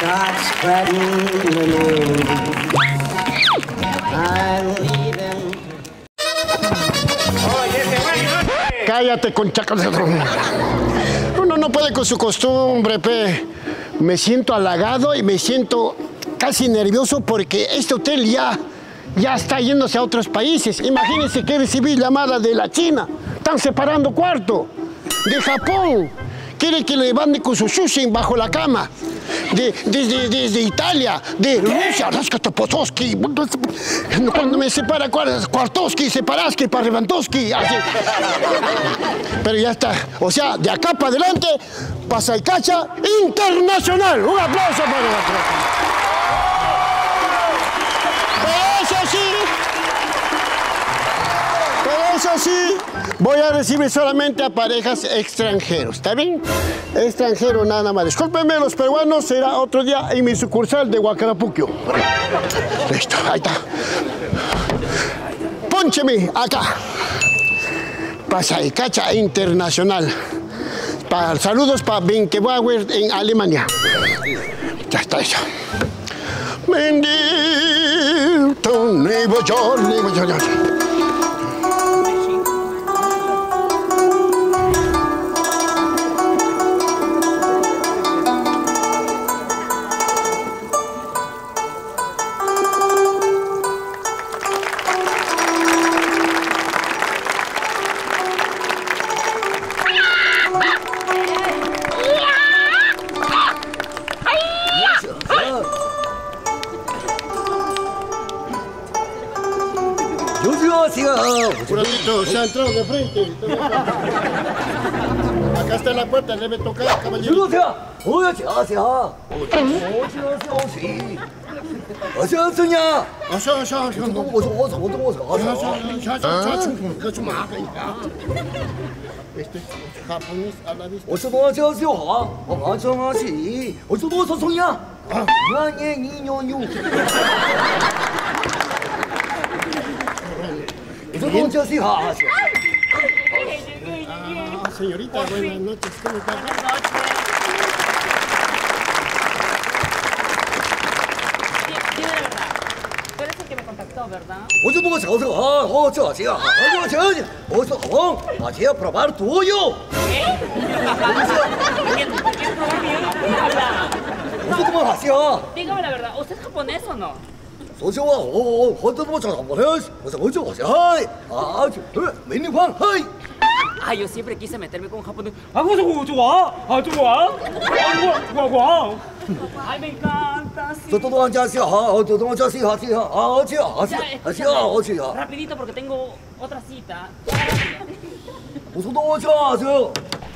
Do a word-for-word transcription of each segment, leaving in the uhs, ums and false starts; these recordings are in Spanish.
starts spreading the news. I'm leaving. Cállate con chacas de ron. Uno no puede con su costumbre, pe. Me siento halagado y me siento casi nervioso porque este hotel ya, ya está yéndose a otros países. Imagínense que recibí llamada de la China. Están separando cuarto. De Japón. Quiere que le mande con su sushi bajo la cama. Desde de, de, de, de Italia, de Rusia, Raskatopotoski. Cuando me separa, Cuartoski, Separaski, Parrevantoski. Pero ya está. O sea, de acá para adelante, Pasaycacha Internacional. Un aplauso para nosotros. Pero eso sí. Pero eso sí. Voy a recibir solamente a parejas extranjeros, ¿está bien? Extranjero nada más. Discúlpenme, los peruanos, será otro día en mi sucursal de Huacarapuquio. Listo, ahí está. Póncheme acá. Pasaycacha Internacional. Para, saludos para Winkelbauer en Alemania. Ya está eso. Bendito Nuevo York, Nuevo York. Se ha entrado de frente. Acá está la puerta, debe tocar, caballero. Este es japonés a la vista. ¿Bien? Ah, señorita, buenas noches. ¿Cómo está? Buenas noches. Dime la verdad. Tú eres el que me contactó, ¿verdad? Oye, ¿cómo se hace? Ah, oye, así. Oye, oye, así a probar tuyo. ¿Qué? ¿Por qué probar mío? No, oye, ¿cómo así? Dígame la verdad, ¿usted es japonés o no? Ah, yo siempre quise meterme con un japonés. Ay, me encanta. Sí. Rapidito porque tengo otra cita.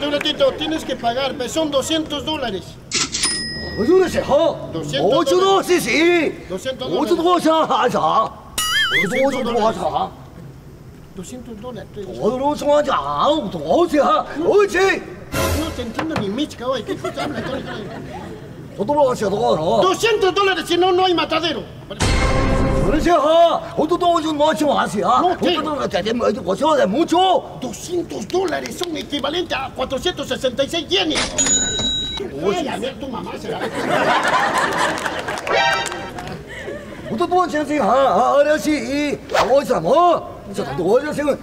Un ratito, tienes que pagar, son doscientos dólares. doscientos dólares. Sí, doscientos dólares. No te entiendo ni michka hoy. doscientos dólares, si no, no hay matadero. No, mucho. doscientos dólares son equivalentes a cuatrocientos sesenta y seis yenes. Oye, a ver, tu mamá se la ve.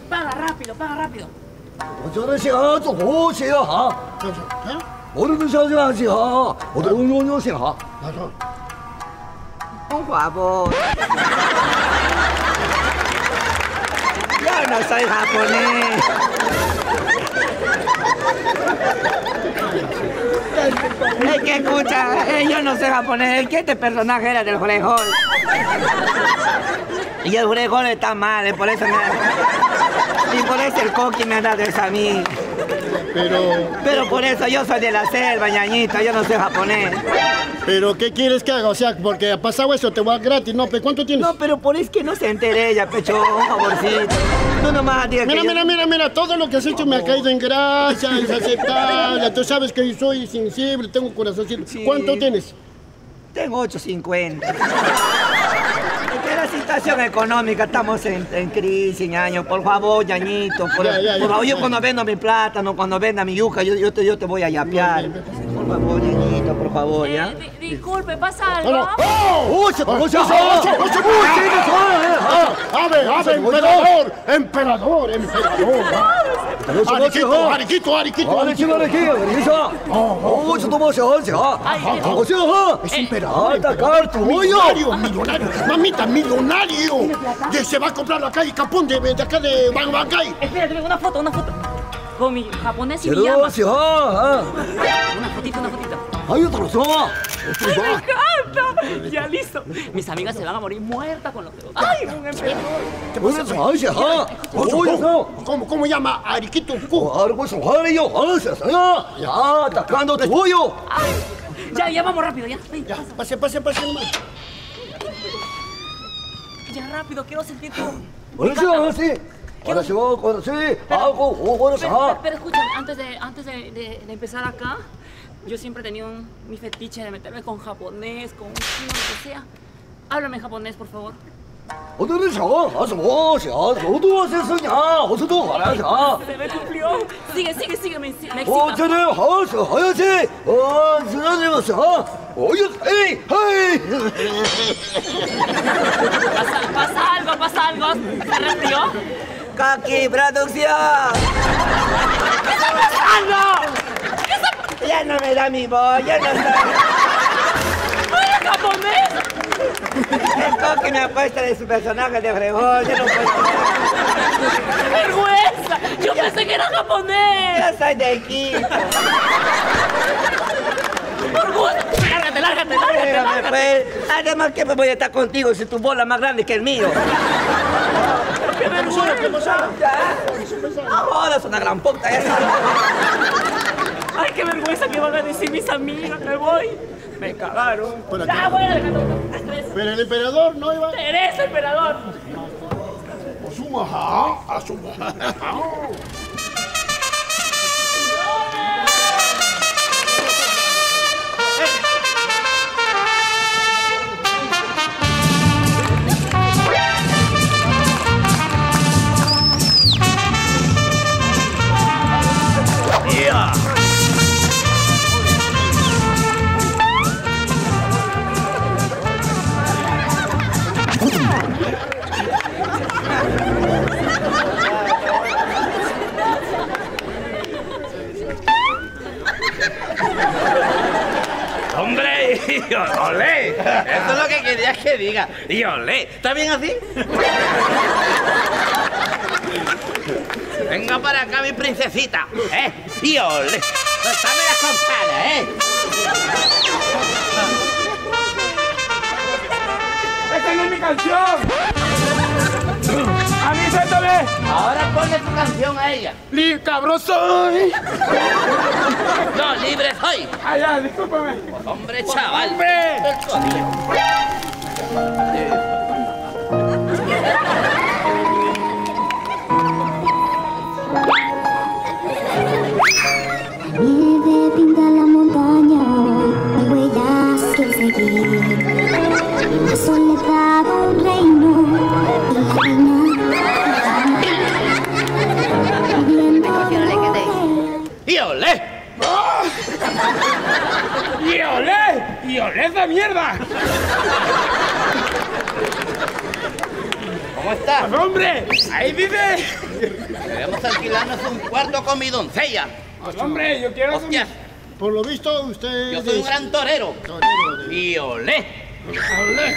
Paga rápido, paga rápido. Por favor. Yo no soy japonés. Es que escucha, eh, yo no soy japonés. Es que este personaje era del orejón. Y el orejón está mal, eh, por eso me... Y por eso el coqui me ha dado esa a mí. Pero... Pero por eso yo soy de la selva, ñañita, yo no sé japonés. Pero ¿qué quieres que haga? O sea, porque ha pasado eso, te voy a gratis, ¿no? Pero ¿cuánto tienes? No, pero por eso que no se entere ella, pecho, un favorcito. Tú nomás digas mira, que mira, yo... mira, mira, todo lo que has hecho oh. me ha caído en gracia, es aceptable. Tú sabes que yo soy sensible, tengo un corazoncito. Sí. ¿Cuánto tienes? Tengo ocho cincuenta. La situación económica, estamos en, en crisis, ñaño. Por favor, ñañito. Por, ya, ya, por favor, yo cuando vendo mi plátano, cuando venda mi yuca, yo, yo, te, yo te voy a yapear. Por favor, ñañito, por favor, ¿ya? Eh, di disculpe, ¿pasa algo? ¡Oh! ¡Uy, se conoce! ¡Uy, ¡Ave, ave, emperador! ¡Emperador, emperador! ¡Ariquito, ariquito, ariquito! ¡Ariquito, ariquito! ¡Uy, se tomó ese once! ¡Es emperador! ¡Alta carta! ¡Millonario, millonario! ¡Mamita, millonario! ¡Millonario! Se va a comprar la calle Capón de, de acá de Bangbancay. Espérate, una foto, una foto. Con mi japonés y mi llama. ¿Sí? Ah, ah. Una fotito, una fotito. ¡Ay, otro soma! ¡Ay, me encanta! Ya listo. Mis amigas se van a morir muertas con los dedos. ¡Ay, un emperador! ¿Qué pasa? ¿Cómo, cómo llama? Ariquito. Algo es yo. ¡Ya, atacando tuyo! Ya, ya vamos rápido, ya. Pase, pase, pase. Ya rápido, quiero sentir tu... Ahora sí, ahora sí. Ahora sí, ahora sí. Pero, pero, pero escucha, antes, de, antes de, de, de empezar acá, yo siempre he tenido un, mi fetiche de meterme con japonés, con un chino, lo que sea. Háblame en japonés, por favor. Se me cumplió. Sigue, sigue, sigue, me excita. Pasa, pasa algo, pasa algo. ¿Se resfrió? ¡Kaki, producción! ¿Qué está pasando? ¿Qué está... Ya no me da mi voz, ya no está... ¿No eres japonés? El Coqui me apuesta de su personaje de fregón, yo no puedo... ¡Qué vergüenza! ¡Yo ya pensé que era japonés! ¡Yo soy de equipo! ¡Por gusto! ¡Lárgate, lárgate, lárgate! Pero, lárgate. Pues, además, ¿qué me voy a estar contigo si tu bola es más grande que el mío? ¡Qué vergüenza! ¡Qué vergüenza! ¡No jodas, una gran puta esa! ¡Ay, qué vergüenza que van a decir mis amigas! ¡Me voy! Me cagaron. Ya, voy a dejar todo. Pero el emperador no iba. ¡Eres el emperador! ¡Asuma! ¡Asuma! ¡Olé! Esto es lo que querías que diga. Y olé. ¿Está bien así? Venga para acá, mi princesita. ¿Eh? Y olé. Dame las campanas, ¿eh? ¡Esta no es mi canción! ¡A mí suéltame! Ahora ponle tu canción a ella. ¡Li cabrón soy! ¡No, libre soy! ¡Ay, ya, discúlpame! Pues ¡hombre, chaval! ¡Hombre! Nieve pinta la montaña, hay huellas que seguir. La soledad un reino y la reina. ¡Y olé! ¡Y olé! ¡Y olé esa mierda! ¿Cómo estás? ¡Pues hombre! ¡Ahí vive! Debemos alquilarnos un cuarto con mi doncella. Pues hombre, yo quiero... Hostias. Por lo visto, usted... Yo soy un gran torero. Torero de... ¡Y olé! ¡Olé!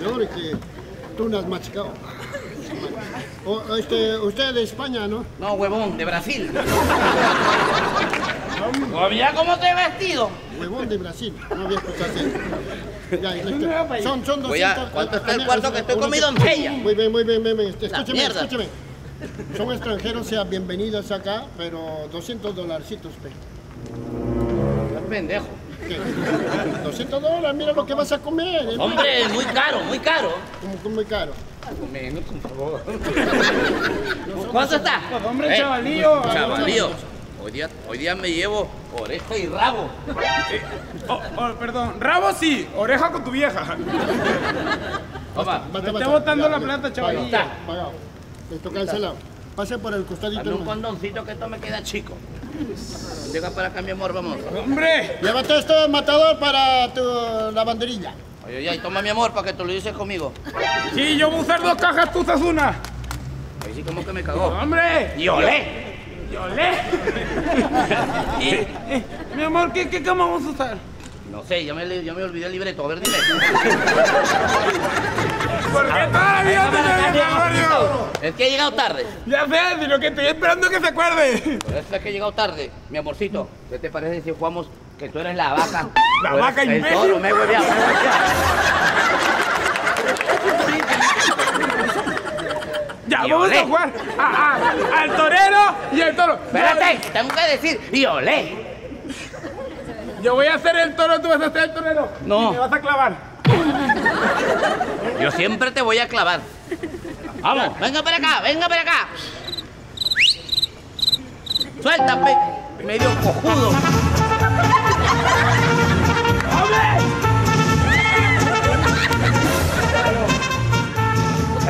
Peor es que tú no has machacado. O, este, usted es de España, ¿no? No, huevón, de Brasil. No, mira cómo te he vestido. Huevón de Brasil, no voy a escuchar eso. Son, son doscientos... ¿Cuánto está el cuarto que estoy con mi doncella? Muy bien, muy bien, muy bien. Escúcheme, escúcheme. Son extranjeros, sean bienvenidos acá, pero doscientos dolarcitos, pe. No es pendejo. ¿Qué? doscientos dólares, mira lo que vas a comer. ¿Eh? Hombre, es muy caro, muy caro. ¿Cómo que muy caro? Algo menos, por favor. ¿Cuánto está? Pues, hombre, eh, chavalío. Chavalío. Hoy día, hoy día me llevo oreja y rabo. Eh, oh, oh, perdón, rabo sí, oreja con tu vieja. Toma, me está basta, botando ya, la plata, chavalío. Está. Pagado. Esto cancelado. Pase por el costadito. Dame un condoncito que esto me queda chico. Llega para acá, mi amor, vamos. ¡Hombre! Llévate este matador para tu lavanderilla. Oye, ya, y toma, mi amor, para que tú lo dices conmigo. Sí, yo voy a usar dos cajas, tú usas una. Ahí sí como que me cagó. ¡Hombre! ¡Y olé! ¡Y olé! ¿Y? Eh, eh, mi amor, ¿qué, qué cama vamos a usar? No sé, ya me, ya me olvidé el libreto. A ver, dime. ¿Por qué todavía te me... Es que he llegado tarde. Ya sé, sino que estoy esperando que se acuerde. Por eso es que he llegado tarde. Mi amorcito, ¿qué te parece si jugamos que tú eres la vaca? La o vaca y medio. Me he hueveado, me he hueveado. Ya, y vamos olé. A jugar a, a, al torero y al toro. Espérate, yo... tengo que decir, y olé. Yo voy a ser el toro, tú vas a ser el torero. No. Y me vas a clavar. Yo siempre te voy a clavar. Vamos, venga para acá, venga para acá. Suéltame, medio cojudo. ¡Hombre!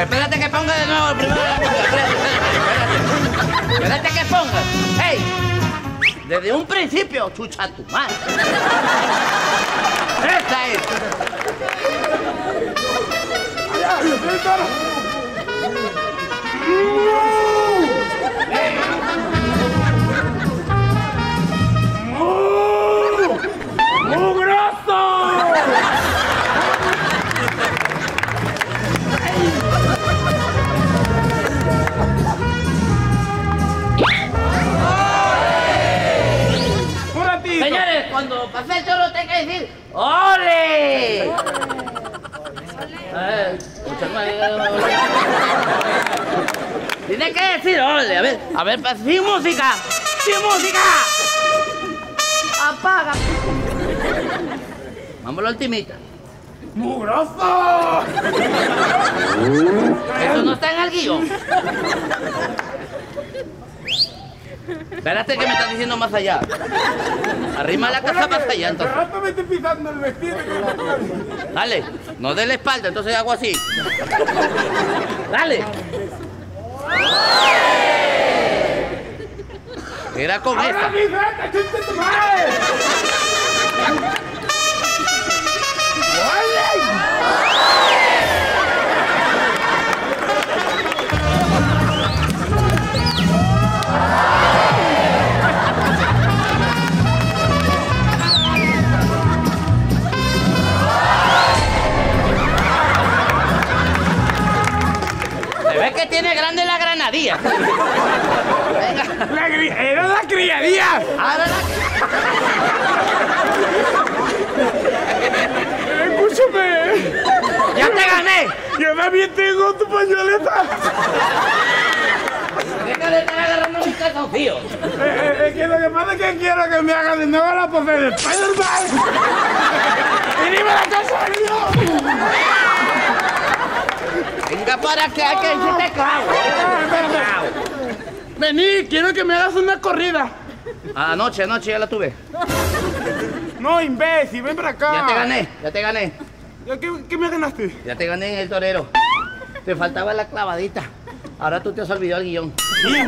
Espérate que ponga de nuevo el primero de la música. Espérate, espérate, espérate que ponga. ¡Hey! Desde un principio, chucha tu madre. Esta es. Señores, cuando pase el toro tengo que decir ¡ole! Tiene que decir ole, a ver, a ver, sin música, sin música. Apaga. Vámonos al timita. ¡Mugroso! Eso no está en el guión. Espérate que me estás diciendo más allá. Arrima la casa más allá, entonces. Rato me estoy pisando el vestido. Dale, no dé la espalda, entonces hago así. Dale. Era con esta. Tiene grande la granadilla. La gri... Era la criadilla. Ahora la... Escúchame. Ya te gané. Yo también tengo tu pañoleta. Deja de estar agarrando mi calzoncillo. Eh, eh, que lo que pasa es que quiero que me hagan de nuevo la pose de Spider-Man. ¡Y dime la casa de Dios! Venga para acá, que yo te clavo. Vení, quiero que me hagas una corrida. Anoche, anoche ya la tuve. No, imbécil, ven para acá. Ya te gané, ya te gané. ¿Qué, qué me ganaste? Ya te gané en el torero. Te faltaba la clavadita. Ahora tú te has olvidado el guión. Sí,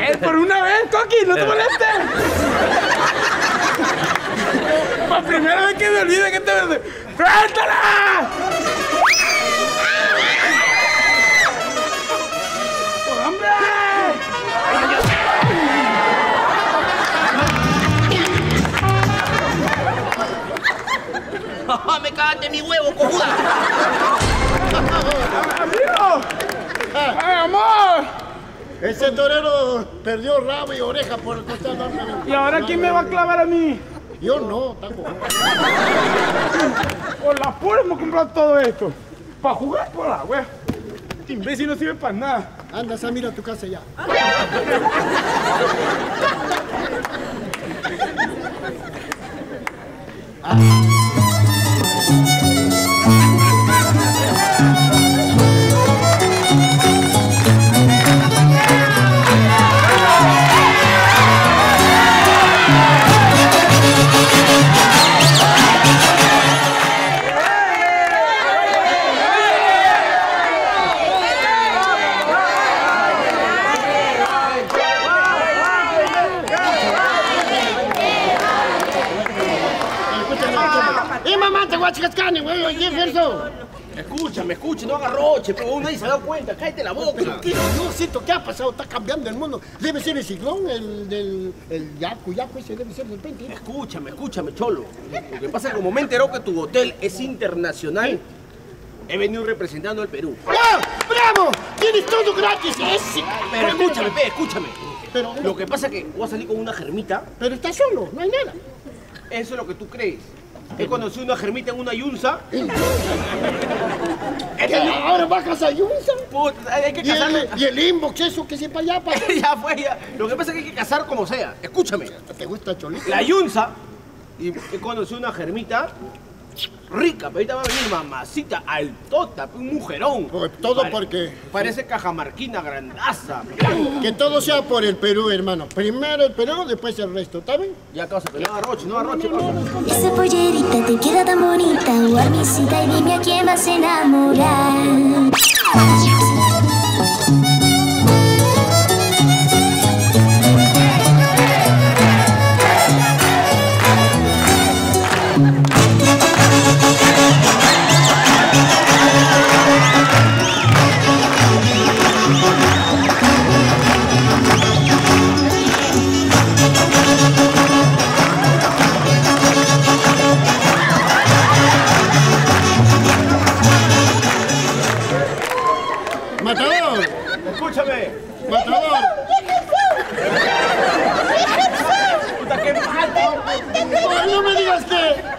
es por una vez, Coqui, no te molestes. Por primera vez que me olvide que te... ¡Suéltala! ¡Me cagaste mi huevo, cojuda! ¡Amigo! ¡Ay, amor! Ese torero perdió rabo y oreja por el costado. ¿Y ahora quién me va a clavar a mí? Yo no, taco. Por la pura hemos comprado todo esto. Para jugar por la wea. Imbécil, no sirve para nada. Anda, Sam, mira a tu casa ya. Ah. Escúchame, escúchame, no agarroche, pero nadie se ha dado cuenta, cállate la boca. Pero qué, no siento, ¿qué ha pasado? Está cambiando el mundo. Debe ser el ciclón, el del el yacu, yacu ese debe ser de repente. Escúchame, escúchame, cholo. Lo que pasa es que como me enteró que tu hotel es internacional, ¿sí? He venido representando al Perú. ¡Ah! ¡Bravo! ¡Tienes todo gratis! Ese. Pero escúchame, pe, escúchame. Pero, lo que pasa es que voy a salir con una germita. Pero está solo, no hay nada. Eso es lo que tú crees. He conocido una germita en una yunza. ¿Ahora vas a casar yunza? Puta, hay que casarme. ¿Y, ¿Y el inbox eso que se para allá? Para... ya fue, ya. Lo que pasa es que hay que casar como sea. Escúchame. ¿Te gusta cholito? La yunza. Y he conocido una germita rica. Pero ahorita va a venir mamacita, altota, un mujerón. Pues todo Pare... porque... Parece cajamarquina, grandaza. Blanca. Que todo sea por el Perú, hermano. Primero el Perú, después el resto, ¿está bien? Ya causa, pero no arroche, no arroche. No, no, no, no, no. Esa pollerita te queda tan bonita, guarnicita, y dime a quién vas a enamorar.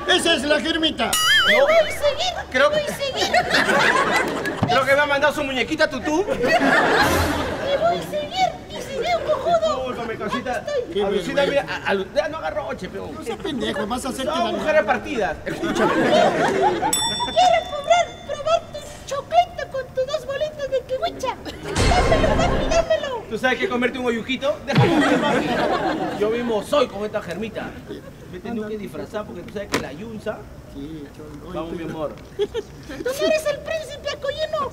¡Esa es la germita! ¡Me voy a seguir! Creo... ¡Me voy a seguir! Creo que me ha mandado su muñequita tutú. ¡Me voy a seguir! ¡Y seguir un cojudo! Discúlpame, cosita. Alucina, mira, alucina, no agarroche, pero... No seas pendejo, vas a hacerte la... No, mujeres partidas. Escúchame. Quiero probar, probar tu chocolate con tus dos bolitas de kiwicha. Dámelo, dámelo, dámelo. ¿Tú sabes qué comerte un hoyujito? Déjame. Yo mismo soy con esta germita. Yo tengo que disfrazar porque tú sabes que la yunza... Sí, yo... Vamos, mi amor. ¡Tú no eres el príncipe acolleno!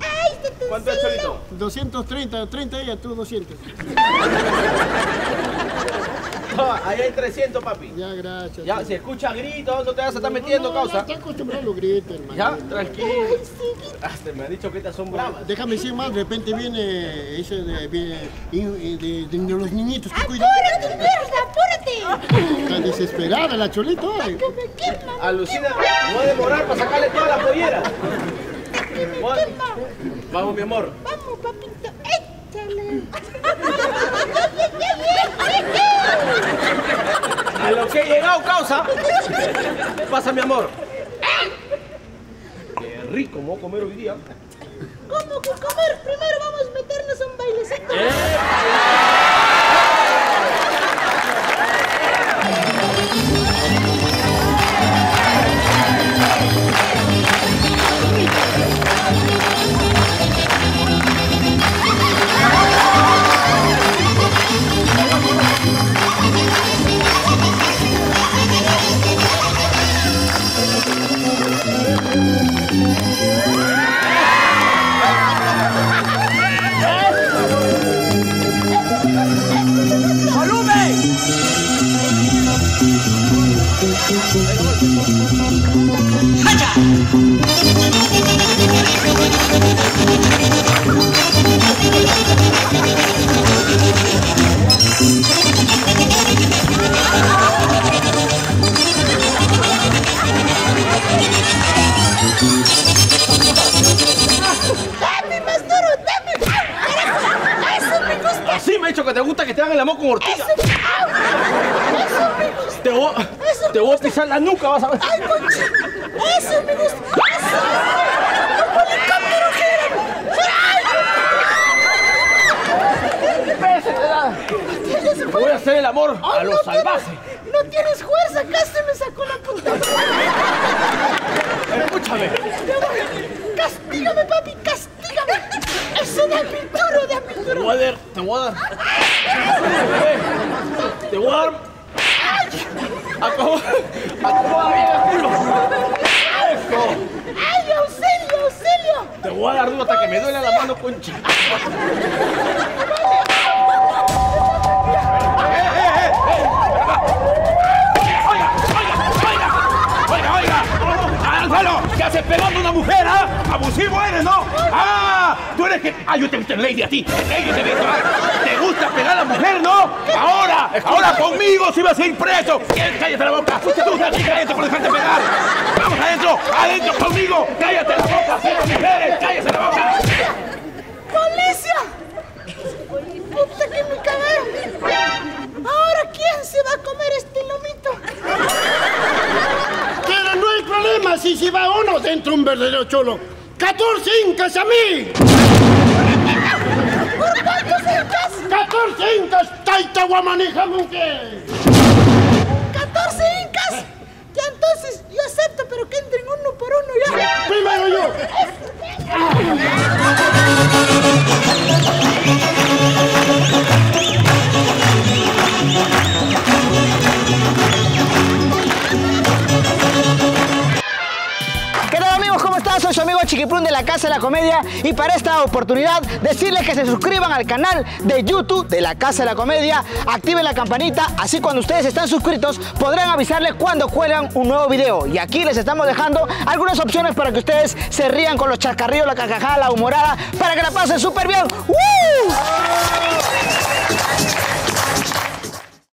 ¡Ay, te te ¿Cuánto es, Cholito? doscientos treinta, treinta ella, tú doscientos. No, ahí hay trescientos, papi. Ya, gracias. Ya, si escuchas gritos, no te vas a estar no, metiendo, no, causa. Ya está acostumbrado a los gritos, hermano. Ya, tranquilo. Ay, sí. Hasta me han dicho que estas son bravas. Déjame decir más, de repente viene ese de, viene, de, de, de, de los niñitos que cuidan. ¡Apúrate, mierda, apúrate! Está desesperada la Cholita. Ay. Alucina, no va a demorar para sacarle toda la pollera. Vamos, mi amor. Vamos, papito, échale. A lo que he llegado, causa. Pasa, mi amor. Qué rico, me voy a comer hoy día. ¿Cómo que comer? Primero vamos a meternos a un bailecito. Que te gusta que te hagan el amor con ortiga. Eso, eso me gusta. Te voy, eso te voy a pisar la nuca, vas a ver. Ay, concha. Eso me gusta. Eso. veces te da. Ya se fue. Voy a hacer el amor oh, a los no salvajes. No tienes fuerza, acá se me sacó la puta. Escúchame. Castígame, papi, castígame. Eso da mi duro, da mi duro. Te voy a dar, te voy a dar. Te voy a dar. Acabo. Acabo de abrir el culo. Eso. ¡Ay, auxilio, auxilio! Te voy a dar duro hasta que me duele la mano, concha. ¡Ya se pegando una mujer, ah! ¡Abusivo eres, no! ¡Ah! ¡Tú eres que... ¡Ah, yo te meto en ley de a ti! ¡Ellos te meto! ¡Te gusta pegar a la mujer, no! ¡Ahora! ¡Ahora conmigo si vas a ir preso! ¡Cállate la boca! ¡Tú estás aquí caliente por dejarte pegar! ¡Vamos adentro! ¡Adentro conmigo! ¡Cállate la boca! ¡Cero mujeres! ¡Cállate la boca! ¡Policía! ¡Puta que me cagaron! ¿Ahora quién se va a comer este lomito? Pero no hay problema si se va uno dentro un verdadero cholo. ¡catorce incas a mí! ¿Por cuántos incas? ¡catorce incas! ¡Taita guamanija mujer! ¡catorce incas! Ya entonces yo acepto, pero que entren uno por uno ya. ¡Primero yo! Soy su amigo Chiquiplum de La Casa de la Comedia y para esta oportunidad decirles que se suscriban al canal de YouTube de La Casa de la Comedia, activen la campanita, así cuando ustedes están suscritos podrán avisarles cuando cuelgan un nuevo video. Y aquí les estamos dejando algunas opciones para que ustedes se rían con los chascarrillos, la carcajada, la humorada, para que la pasen súper bien. ¡Woo!